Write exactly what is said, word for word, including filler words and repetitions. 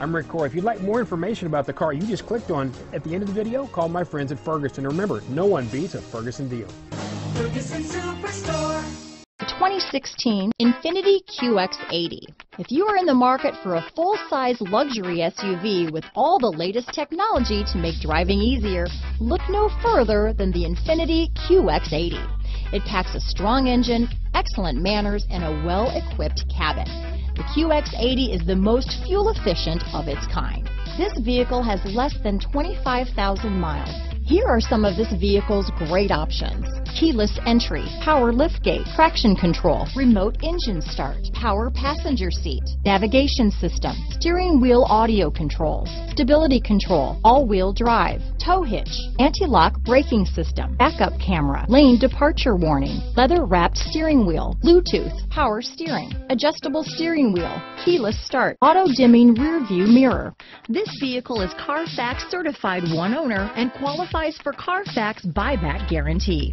I'm Rick Corr. If you'd like more information about the car you just clicked on at the end of the video, call my friends at Ferguson. And remember, no one beats a Ferguson deal. Ferguson Superstore. twenty sixteen Infiniti Q X eighty. If you are in the market for a full-size luxury S U V with all the latest technology to make driving easier, look no further than the Infiniti Q X eighty. It packs a strong engine, excellent manners, and a well-equipped cabin. The Q X eighty is the most fuel-efficient of its kind. This vehicle has less than twenty-five thousand miles. Here are some of this vehicle's great options: keyless entry, power liftgate, traction control, remote engine start, power passenger seat, navigation system, steering wheel audio controls, stability control, all-wheel drive, tow hitch, anti-lock braking system, backup camera, lane departure warning, leather-wrapped steering wheel, Bluetooth, power steering, adjustable steering wheel, keyless start, auto-dimming rear-view mirror. This vehicle is Carfax certified one owner and qualifies for Carfax buyback guarantee.